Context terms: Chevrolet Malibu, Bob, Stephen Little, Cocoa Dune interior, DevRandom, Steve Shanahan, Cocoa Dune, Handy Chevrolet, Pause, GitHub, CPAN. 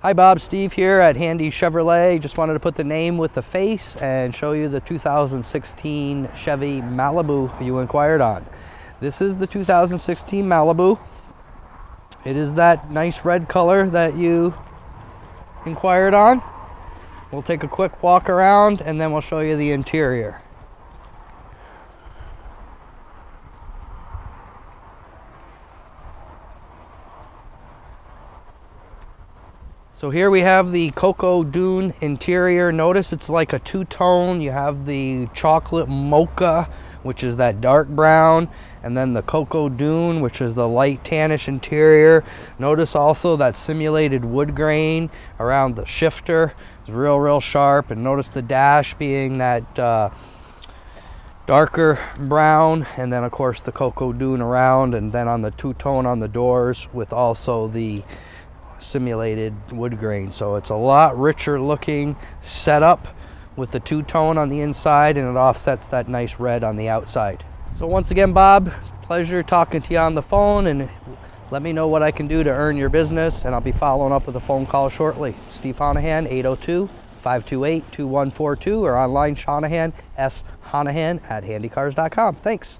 Hi Bob, Steve here at Handy Chevrolet. Just wanted to put the name with the face and show you the 2016 Chevy Malibu you inquired on. This is the 2016 Malibu. It is that nice red color that you inquired on. We'll take a quick walk around and then we'll show you the interior. So here we have the Cocoa Dune interior. Notice it's like a two-tone. You have the chocolate mocha, which is that dark brown, and then the Cocoa Dune, which is the light tannish interior. Notice also that simulated wood grain around the shifter. It's real sharp, and notice the dash being that darker brown, and then of course the Cocoa Dune around, and then on the two-tone on the doors with also the simulated wood grain. So it's a lot richer looking setup with the two-tone on the inside, and it offsets that nice red on the outside. So once again, Bob, pleasure talking to you on the phone, and let me know what I can do to earn your business, and I'll be following up with a phone call shortly. Steve Shanahan, 802-528-2142, or online Shanahan, S. Shanahan at handycars.com. Thanks.